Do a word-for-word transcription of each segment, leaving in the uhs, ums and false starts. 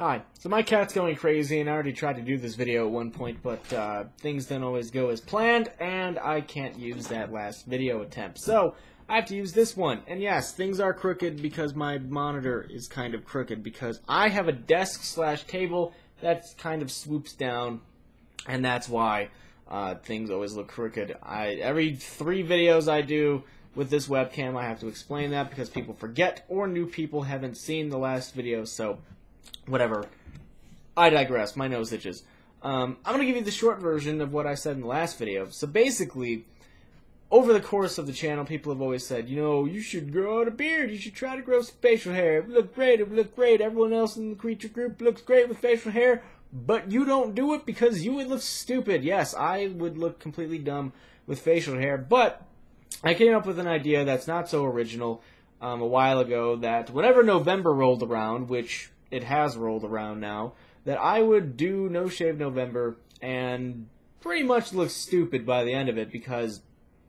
Hi, so my cat's going crazy, and I already tried to do this video at one point, but uh, things don't always go as planned, and I can't use that last video attempt. So, I have to use this one. And yes, things are crooked because my monitor is kind of crooked, because I have a desk slash table that kind of swoops down, and that's why uh, things always look crooked. I, every three videos I do with this webcam, I have to explain that because people forget, or new people haven't seen the last video, so whatever. I digress. My nose itches. Um, I'm going to give you the short version of what I said in the last video. So basically, over the course of the channel, people have always said, you know, you should grow out a beard. You should try to grow some facial hair. It would look great. It would look great. Everyone else in the creature group looks great with facial hair, but you don't do it because you would look stupid. Yes, I would look completely dumb with facial hair, but I came up with an idea that's not so original um, a while ago, that whenever November rolled around, which it has rolled around now, that I would do No Shave November and pretty much look stupid by the end of it, because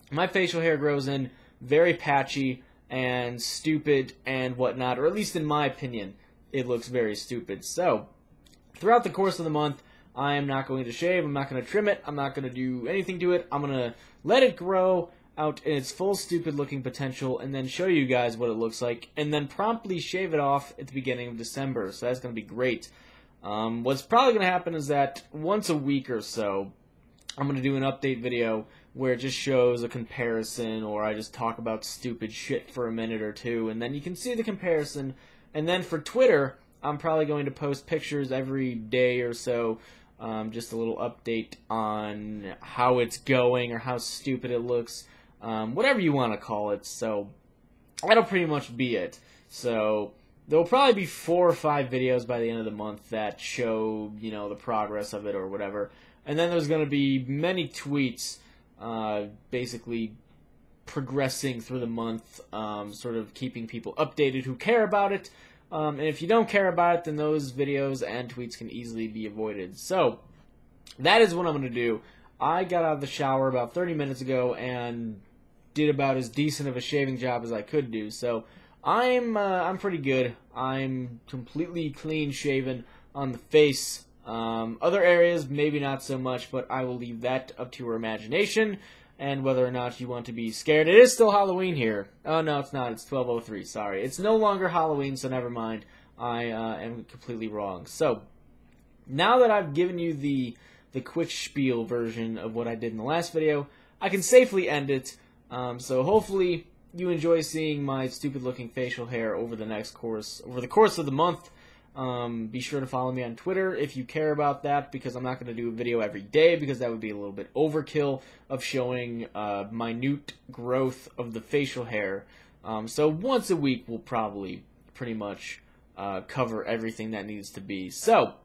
my facial hair grows in very patchy and stupid and whatnot, or at least in my opinion, it looks very stupid. So, throughout the course of the month, I am not going to shave, I'm not going to trim it, I'm not going to do anything to it, I'm going to let it grow out in its full stupid looking potential, and then show you guys what it looks like, and then promptly shave it off at the beginning of December. So that's going to be great. Um, what's probably going to happen is that once a week or so, I'm going to do an update video where it just shows a comparison, or I just talk about stupid shit for a minute or two, and then you can see the comparison. And then for Twitter, I'm probably going to post pictures every day or so. Um, just a little update on how it's going or how stupid it looks. Um, whatever you want to call it, so that'll pretty much be it. So there'll probably be four or five videos by the end of the month that show, you know, the progress of it or whatever. And then there's going to be many tweets uh, basically progressing through the month, um, sort of keeping people updated who care about it. Um, and if you don't care about it, then those videos and tweets can easily be avoided. So that is what I'm going to do. I got out of the shower about thirty minutes ago and did about as decent of a shaving job as I could do, so I'm uh, I'm pretty good. I'm completely clean shaven on the face. Um, other areas, maybe not so much, but I will leave that up to your imagination and whether or not you want to be scared. It is still Halloween here. Oh no, it's not. It's twelve oh three. Sorry, it's no longer Halloween, so never mind. I uh, am completely wrong. So now that I've given you the the quick spiel version of what I did in the last video, I can safely end it. Um, so hopefully you enjoy seeing my stupid looking facial hair over the next course, over the course of the month. Um, be sure to follow me on Twitter if you care about that, because I'm not going to do a video every day, because that would be a little bit overkill of showing uh, minute growth of the facial hair. Um, so once a week we'll probably pretty much uh, cover everything that needs to be. So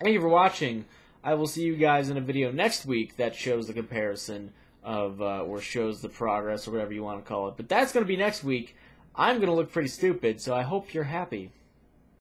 thank you for watching. I will see you guys in a video next week that shows the comparison of, uh, or shows the progress, or whatever you want to call it. But that's going to be next week. I'm going to look pretty stupid, so I hope you're happy.